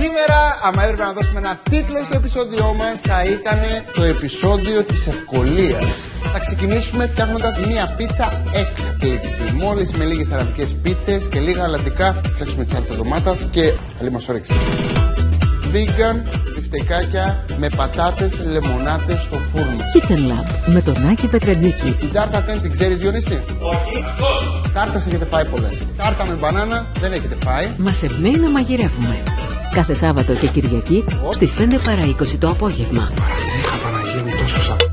Σήμερα, άμα έπρεπε να δώσουμε ένα τίτλο στο επεισόδιό μας, θα ήταν το επεισόδιο της ευκολίας. Θα ξεκινήσουμε φτιάχνοντας μία πίτσα έκπληξη. Μόλις με λίγες αραβικές πίτες και λίγα αλατικά, θα φτιάξουμε τη σάλτσα ντομάτας και καλή μας όρεξη. Vegan, πιφτεκάκια με πατάτες, λεμονάτες στο φούρνο. Kitchen Lab με τον Άκη Πετρατζάκη. Την τάρτα δεν την ξέρεις, Διονύση? Όχι. Τάρτας έχετε φάει πολλές. Τάρτα με μπανάνα δεν έχετε φάει. Μας εμπνέει να μαγειρεύουμε. Κάθε Σάββατο και Κυριακή στις 5 παρά 20 το απόγευμα. Παραγγελία, Παναγία μου, τόσο σαν.